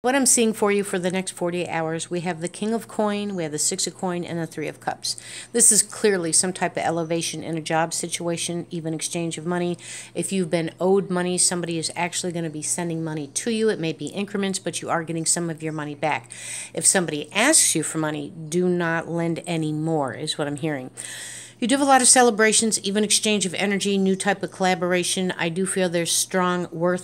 What I'm seeing for you for the next 48 hours, we have the King of Coin, we have the Six of Coin, and the Three of Cups. This is clearly some type of elevation in a job situation, even exchange of money. If you've been owed money, somebody is actually going to be sending money to you. It may be increments, but you are getting some of your money back. If somebody asks you for money, do not lend any more, is what I'm hearing. You do have a lot of celebrations, even exchange of energy, new type of collaboration. I do feel there's strong work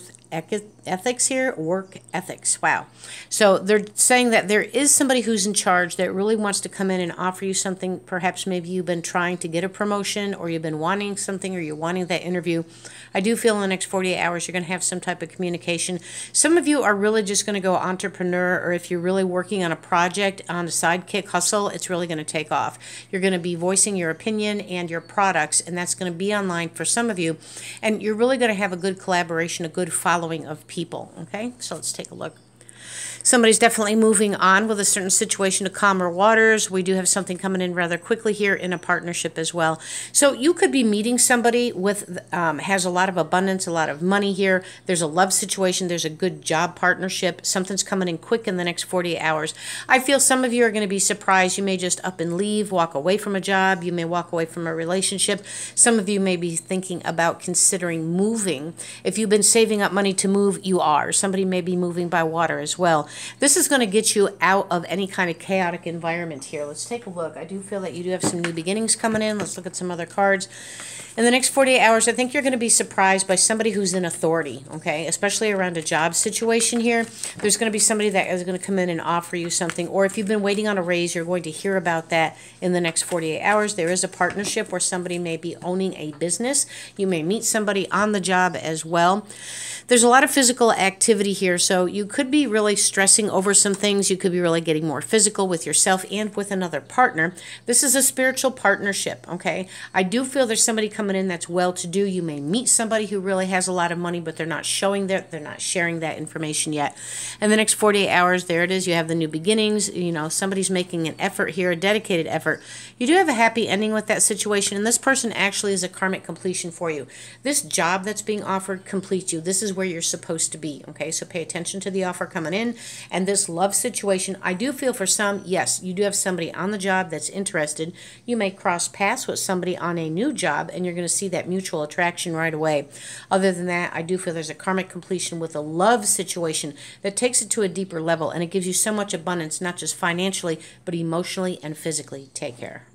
ethics here, work ethics. Wow. So they're saying that there is somebody who's in charge that really wants to come in and offer you something. Perhaps maybe you've been trying to get a promotion, or you've been wanting something, or you're wanting that interview. I do feel in the next 48 hours you're going to have some type of communication. Some of you are really just going to go entrepreneur, or if you're really working on a project, on a sidekick hustle, it's really going to take off. You're going to be voicing your opinion and your products, and that's going to be online for some of you. And you're really going to have a good collaboration, a good following of people. Okay, so let's take a look. Somebody's definitely moving on with a certain situation to calmer waters. We do have something coming in rather quickly here in a partnership as well. So you could be meeting somebody with has a lot of abundance, a lot of money here. There's a love situation. There's a good job partnership. Something's coming in quick in the next 48 hours. I feel some of you are going to be surprised. You may just up and leave, walk away from a job. You may walk away from a relationship. Some of you may be thinking about considering moving. If you've been saving up money to move, you are. Somebody may be moving by water as well. This is going to get you out of any kind of chaotic environment here. Let's take a look. I do feel that you do have some new beginnings coming in. Let's look at some other cards. In the next 48 hours, I think you're going to be surprised by somebody who's in authority, okay, especially around a job situation here. There's going to be somebody that is going to come in and offer you something, or if you've been waiting on a raise, you're going to hear about that in the next 48 hours. There is a partnership where somebody may be owning a business. You may meet somebody on the job as well. There's a lot of physical activity here, so you could be really stressed over some things. You could be really getting more physical with yourself and with another partner. This is a spiritual partnership, okay? I do feel there's somebody coming in that's well-to-do. You may meet somebody who really has a lot of money, but they're not showing that, they're not sharing that information yet. And the next 48 hours, there it is. You have the new beginnings. You know, somebody's making an effort here, a dedicated effort. You do have a happy ending with that situation, and this person actually is a karmic completion for you. This job that's being offered completes you. This is where you're supposed to be, okay? So pay attention to the offer coming in. And this love situation, I do feel for some, yes, you do have somebody on the job that's interested. You may cross paths with somebody on a new job, and you're going to see that mutual attraction right away. Other than that, I do feel there's a karmic completion with a love situation that takes it to a deeper level, and it gives you so much abundance, not just financially, but emotionally and physically. Take care.